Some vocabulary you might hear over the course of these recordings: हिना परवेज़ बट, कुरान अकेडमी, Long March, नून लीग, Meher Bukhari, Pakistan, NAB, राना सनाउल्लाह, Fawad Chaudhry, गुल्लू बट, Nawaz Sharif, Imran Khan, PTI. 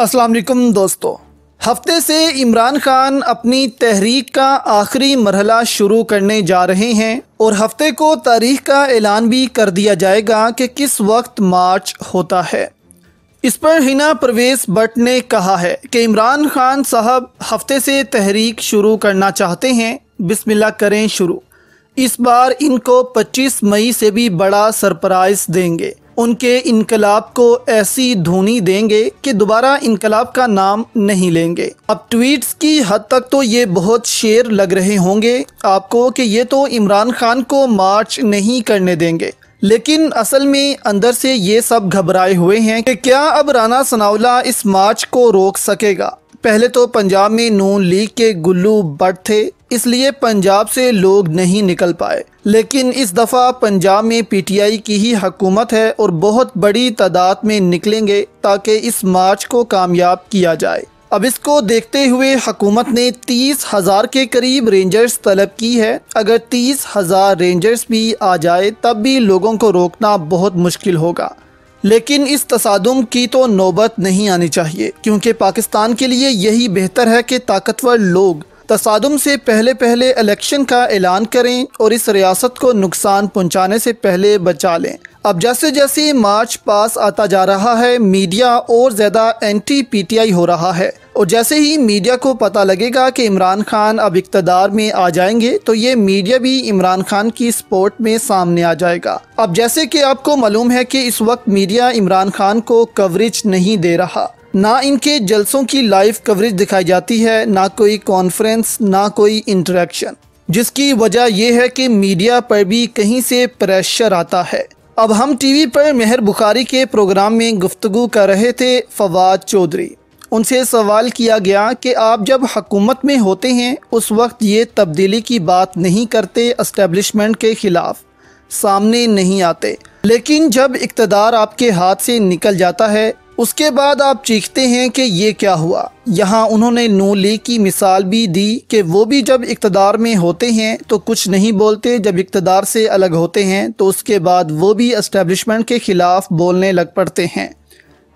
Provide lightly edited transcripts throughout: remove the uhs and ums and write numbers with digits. अस्सलाम वालेकुम दोस्तों, हफ्ते से इमरान खान अपनी तहरीक का आखिरी मरहला शुरू करने जा रहे हैं और हफ्ते को तारीख का ऐलान भी कर दिया जाएगा कि किस वक्त मार्च होता है। इस पर हिना परवेज़ बट ने कहा है कि इमरान खान साहब हफ्ते से तहरीक शुरू करना चाहते हैं, बिस्मिल्लाह करें शुरू। इस बार इनको 25 मई से भी बड़ा सरप्राइज़ देंगे, उनके इनकलाब को ऐसी धुनी देंगे कि दोबारा इनकलाब का नाम नहीं लेंगे। अब ट्वीट्स की हद तक तो ये बहुत शेर लग रहे होंगे आपको कि ये तो इमरान खान को मार्च नहीं करने देंगे, लेकिन असल में अंदर से ये सब घबराए हुए हैं कि क्या अब राना सनाउल्लाह इस मार्च को रोक सकेगा। पहले तो पंजाब में नून लीग के गुल्लू बट थे, इसलिए पंजाब से लोग नहीं निकल पाए, लेकिन इस दफ़ा पंजाब में PTI की ही हुकूमत है और बहुत बड़ी तादाद में निकलेंगे ताकि इस मार्च को कामयाब किया जाए। अब इसको देखते हुए हुकूमत ने 30,000 के करीब रेंजर्स तलब की है। अगर 30,000 रेंजर्स भी आ जाए तब भी लोगों को रोकना बहुत मुश्किल होगा, लेकिन इस तसादुम की तो नौबत नहीं आनी चाहिए, क्योंकि पाकिस्तान के लिए यही बेहतर है कि ताकतवर लोग तसादुम से पहले पहले इलेक्शन का ऐलान करें और इस रियासत को नुकसान पहुंचाने से पहले बचा लें। अब जैसे जैसे मार्च पास आता जा रहा है, मीडिया और ज़्यादा anti-PTI हो रहा है और जैसे ही मीडिया को पता लगेगा कि इमरान खान अब इक़्तिदार में आ जाएंगे तो ये मीडिया भी इमरान खान की सपोर्ट में सामने आ जाएगा। अब जैसे कि आपको मालूम है कि इस वक्त मीडिया इमरान खान को कवरेज नहीं दे रहा, ना इनके जलसों की लाइव कवरेज दिखाई जाती है, ना कोई कॉन्फ्रेंस, ना कोई इंटरेक्शन, जिसकी वजह यह है कि मीडिया पर भी कहीं से प्रेशर आता है। अब हम TV पर मेहर बुखारी के प्रोग्राम में गुफ्तगू कर रहे थे फवाद चौधरी, उनसे सवाल किया गया कि आप जब हुकूमत में होते हैं उस वक्त ये तब्दीली की बात नहीं करते, एस्टेब्लिशमेंट के ख़िलाफ़ सामने नहीं आते, लेकिन जब इक़्तिदार आपके हाथ से निकल जाता है उसके बाद आप चीखते हैं कि ये क्या हुआ। यहाँ उन्होंने नून लीग की मिसाल भी दी कि वो भी जब इक़्तिदार में होते हैं तो कुछ नहीं बोलते, जब इक़्तिदार से अलग होते हैं तो उसके बाद वो भी एस्टेब्लिशमेंट के ख़िलाफ़ बोलने लग पड़ते हैं।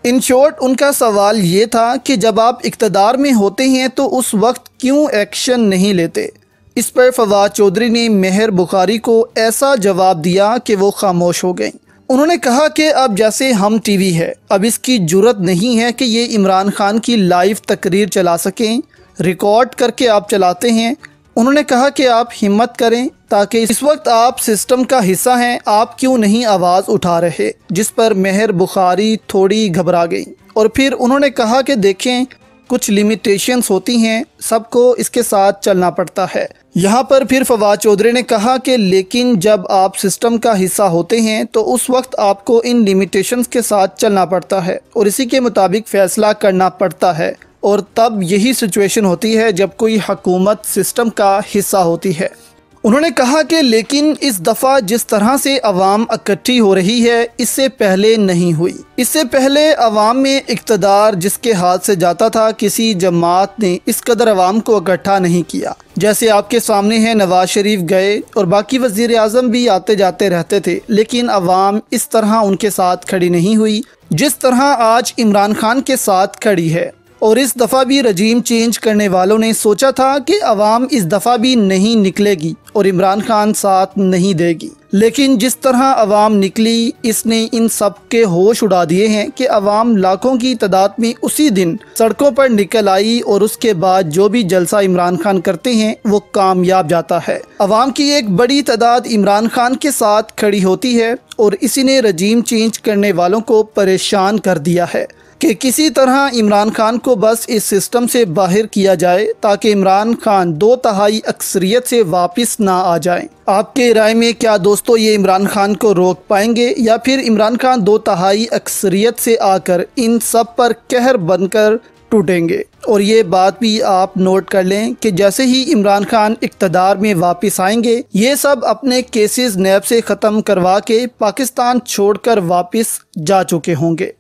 इन शॉर्ट उनका सवाल ये था कि जब आप इक़्तिदार में होते हैं तो उस वक्त क्यों एक्शन नहीं लेते। इस पर फवाद चौधरी ने मेहर बुखारी को ऐसा जवाब दिया कि वो खामोश हो गई। उन्होंने कहा कि अब जैसे हम TV है, अब इसकी जुर्रत नहीं है कि ये इमरान खान की लाइव तकरीर चला सकें, रिकॉर्ड करके आप चलाते हैं। उन्होंने कहा कि आप हिम्मत करें, ताकि इस वक्त आप सिस्टम का हिस्सा हैं, आप क्यों नहीं आवाज़ उठा रहे। जिस पर मेहर बुखारी थोड़ी घबरा गई और फिर उन्होंने कहा कि देखें कुछ लिमिटेशंस होती हैं, सबको इसके साथ चलना पड़ता है। यहाँ पर फिर फवाद चौधरी ने कहा कि लेकिन जब आप सिस्टम का हिस्सा होते हैं तो उस वक्त आपको इन लिमिटेशंस के साथ चलना पड़ता है और इसी के मुताबिक फ़ैसला करना पड़ता है, और तब यही सिचुएशन होती है जब कोई हुकूमत सिस्टम का हिस्सा होती है। उन्होंने कहा कि लेकिन इस दफ़ा जिस तरह से अवाम इकट्ठी हो रही है इससे पहले नहीं हुई। इससे पहले अवाम में इक़्तिदार जिसके हाथ से जाता था, किसी जमात ने इस कदर अवाम को इकट्ठा नहीं किया। जैसे आपके सामने है, नवाज शरीफ गए और बाकी वज़ीर आज़म भी आते जाते रहते थे, लेकिन अवाम इस तरह उनके साथ खड़ी नहीं हुई जिस तरह आज इमरान खान के साथ खड़ी है। और इस दफ़ा भी रजीम चेंज करने वालों ने सोचा था कि अवाम इस दफ़ा भी नहीं निकलेगी और इमरान खान साथ नहीं देगी, लेकिन जिस तरह अवाम निकली इसने इन सब के होश उड़ा दिए हैं कि अवाम लाखों की तादाद में उसी दिन सड़कों पर निकल आई और उसके बाद जो भी जलसा इमरान खान करते हैं वो कामयाब जाता है। अवाम की एक बड़ी तादाद इमरान खान के साथ खड़ी होती है और इसी ने रजीम चेंज करने वालों को परेशान कर दिया है कि किसी तरह इमरान खान को बस इस सिस्टम से बाहर किया जाए ताकि इमरान खान 2/3 अक्सरियत से वापस ना आ जाए। आपके राय में क्या दोस्तों, ये इमरान खान को रोक पाएंगे या फिर इमरान खान 2/3 अक्सरियत से आकर इन सब पर कहर बनकर टूटेंगे। और ये बात भी आप नोट कर लें कि जैसे ही इमरान खान इक़्तिदार में वापस आएंगे ये सब अपने केसेस NAB से ख़त्म करवा के पाकिस्तान छोड़कर वापस जा चुके होंगे।